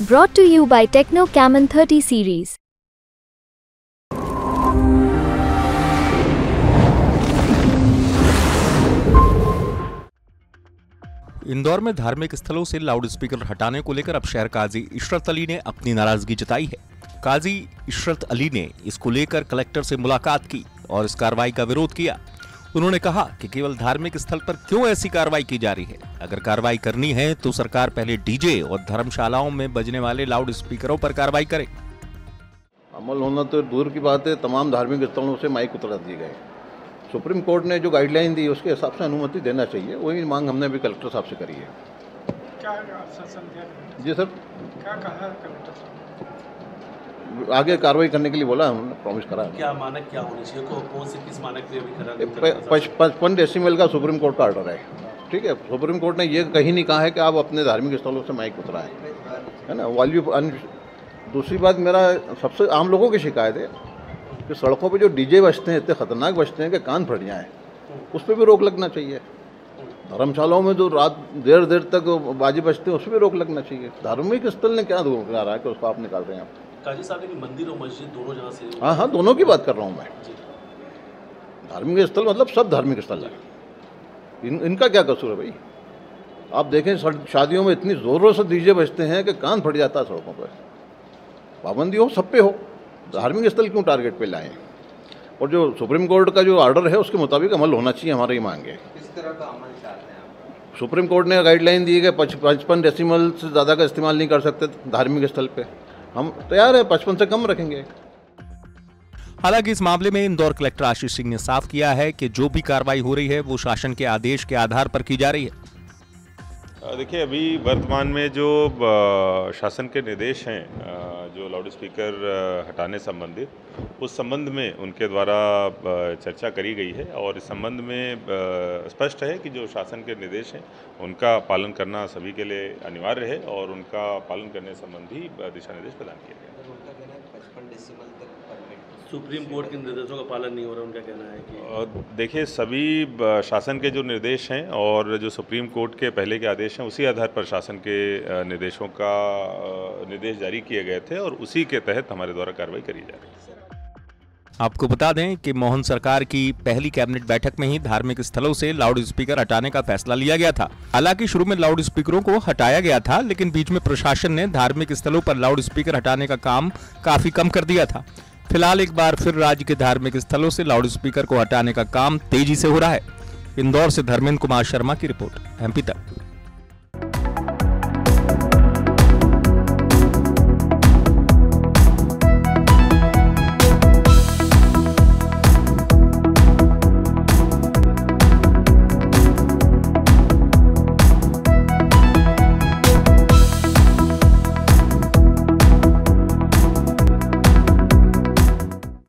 Brought to you by Tecno Camon 30 series. Indore में धार्मिक स्थलों से लाउडस्पीकर हटाने को लेकर अब शहर काजी इशरत अली ने अपनी नाराजगी जताई है। काजी इशरत अली ने इसको लेकर कलेक्टर से मुलाकात की और इस कार्रवाई का विरोध किया। उन्होंने कहा कि केवल धार्मिक स्थल पर क्यों ऐसी कार्रवाई की जा रही है। अगर कार्रवाई करनी है तो सरकार पहले डीजे और धर्मशालाओं में बजने वाले लाउड स्पीकरों पर कार्रवाई करे। अमल होना तो दूर की बात है, तमाम धार्मिक स्थलों से माइक उतरा दिए गए। सुप्रीम कोर्ट ने जो गाइडलाइन दी उसके हिसाब से अनुमति देना चाहिए, वही मांग हमने भी कलेक्टर साहब से करी है। जी सर, क्या कहा कलेक्टर साहब? आगे कार्रवाई करने के लिए बोला, हमने प्रॉमिस करा। क्या मानक क्या होनी चाहिए, कौन से किस मानक पे अभी करा? 55 डेसिमल का सुप्रीम कोर्ट का आर्डर है। ठीक है, सुप्रीम कोर्ट ने ये कहीं नहीं कहा है कि आप अपने धार्मिक स्थलों से माइक उतराएं, है ना। वॉल्यू। दूसरी बात, मेरा सबसे आम लोगों की शिकायत है कि सड़कों पर जो डीजे बजते हैं, इतने खतरनाक बजते हैं कि कान फट जाएँ, उस पर भी रोक लगना चाहिए। धर्मशालाओं में जो रात देर देर तक बाजे बजते हैं उस पर रोक लगना चाहिए। धार्मिक स्थल ने क्या रोक लगा रहा है कि उसको आप निकाल रहे हैं? आप काजी साहब की मंदिर और मस्जिद दोनों जगह से? हाँ, दोनों की बात कर रहा हूँ मैं। धार्मिक स्थल मतलब सब धार्मिक स्थल है। इनका क्या कसूर है भाई? आप देखें शादियों में इतनी ज़ोरों से डीजे बजते हैं कि कान फट जाता है सड़कों पर। पाबंदी हो, सब पे हो, धार्मिक स्थल क्यों टारगेट पे लाएं? और जो सुप्रीम कोर्ट का जो आर्डर है उसके मुताबिक अमल होना चाहिए, हमारी मांग है। किस तरह का अमल चाहते हैं आप? सुप्रीम कोर्ट ने गाइडलाइन दी है कि 55 डेसिमल से ज़्यादा का इस्तेमाल नहीं कर सकते धार्मिक स्थल पर। हम तैयार है, 55 से कम रखेंगे। हालांकि इस मामले में इंदौर कलेक्टर आशीष सिंह ने साफ किया है कि जो भी कार्रवाई हो रही है वो शासन के आदेश के आधार पर की जा रही है। देखिए, अभी वर्तमान में जो शासन के निर्देश हैं जो लाउडस्पीकर हटाने संबंधित, उस संबंध में उनके द्वारा चर्चा करी गई है और इस संबंध में स्पष्ट है कि जो शासन के निर्देश हैं उनका पालन करना सभी के लिए अनिवार्य है और उनका पालन करने संबंधी दिशा निर्देश प्रदान किए गए। सुप्रीम कोर्ट के निर्देशों का पालन नहीं हो रहा, उनका कहना है कि देखिए, सभी शासन के जो निर्देश हैं और जो सुप्रीम कोर्ट के पहले के आदेश हैं उसी आधार पर शासन के निर्देशों का निर्देश जारी किए गए थे और उसी के तहत हमारे द्वारा कार्रवाई करी जा रही है। आपको बता दें कि मोहन सरकार की पहली कैबिनेट बैठक में ही धार्मिक स्थलों से लाउड स्पीकर हटाने का फैसला लिया गया था। हालांकि शुरू में लाउड स्पीकरों को हटाया गया था, लेकिन बीच में प्रशासन ने धार्मिक स्थलों पर लाउड स्पीकर हटाने का काम काफी कम कर दिया था। फिलहाल एक बार फिर राज्य के धार्मिक स्थलों से लाउडस्पीकर को हटाने का काम तेजी से हो रहा है। इंदौर से धर्मेंद्र कुमार शर्मा की रिपोर्ट, MP तक।